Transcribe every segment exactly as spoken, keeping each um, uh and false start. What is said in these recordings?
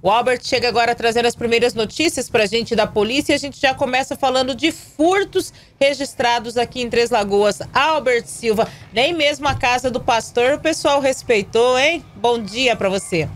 O Albert chega agora trazendo as primeiras notícias para a gente da polícia e a gente já começa falando de furtos registrados aqui em Três Lagoas. Albert Silva, nem mesmo a casa do pastor o pessoal respeitou, hein? Bom dia para você.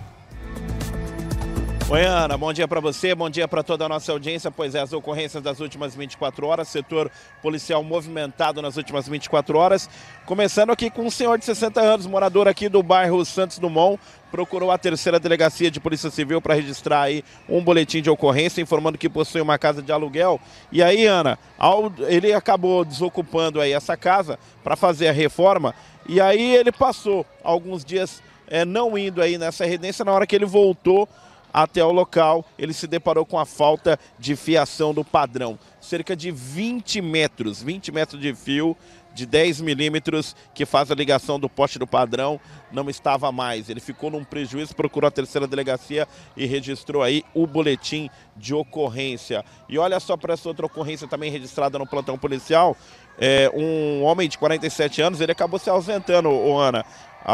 Oi, Ana, bom dia para você, bom dia para toda a nossa audiência. Pois é, as ocorrências das últimas vinte e quatro horas, setor policial movimentado nas últimas vinte e quatro horas. Começando aqui com um senhor de sessenta anos, morador aqui do bairro Santos Dumont, procurou a terceira delegacia de polícia civil para registrar aí um boletim de ocorrência, informando que possui uma casa de aluguel. E aí, Ana, ao, ele acabou desocupando aí essa casa para fazer a reforma, e aí ele passou alguns dias é, não indo aí nessa residência. Na hora que ele voltou até o local, ele se deparou com a falta de fiação do padrão. Cerca de vinte metros, vinte metros de fio de dez milímetros que faz a ligação do poste do padrão, não estava mais. Ele ficou num prejuízo, procurou a terceira delegacia e registrou aí o boletim de ocorrência. E olha só para essa outra ocorrência também registrada no plantão policial, é, um homem de quarenta e sete anos, ele acabou se ausentando, ô Ana,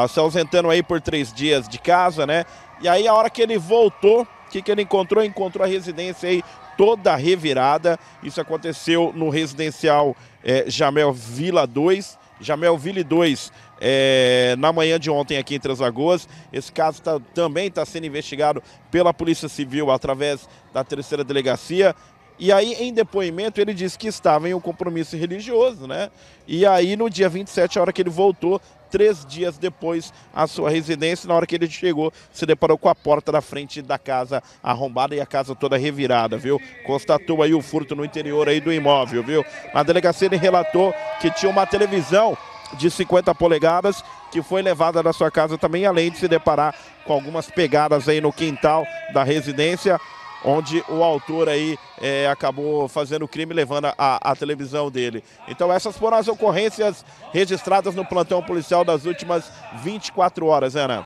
se ausentando aí por três dias de casa, né? E aí a hora que ele voltou, o que, que ele encontrou? Encontrou a residência aí toda revirada. Isso aconteceu no residencial é, Jamel Vila dois. Jamel Vila dois, é, na manhã de ontem aqui em Três Lagoas. Esse caso tá, também está sendo investigado pela Polícia Civil através da terceira delegacia. E aí, em depoimento, ele disse que estava em um compromisso religioso, né? E aí, no dia vinte e sete, a hora que ele voltou, três dias depois, à sua residência, na hora que ele chegou, se deparou com a porta da frente da casa arrombada e a casa toda revirada, viu? Constatou aí o furto no interior aí do imóvel, viu? Na delegacia, ele relatou que tinha uma televisão de cinquenta polegadas que foi levada da sua casa também, além de se deparar com algumas pegadas aí no quintal da residência, onde o autor aí é, acabou fazendo o crime, levando a, a televisão dele. Então essas foram as ocorrências registradas no plantão policial das últimas vinte e quatro horas, Ana.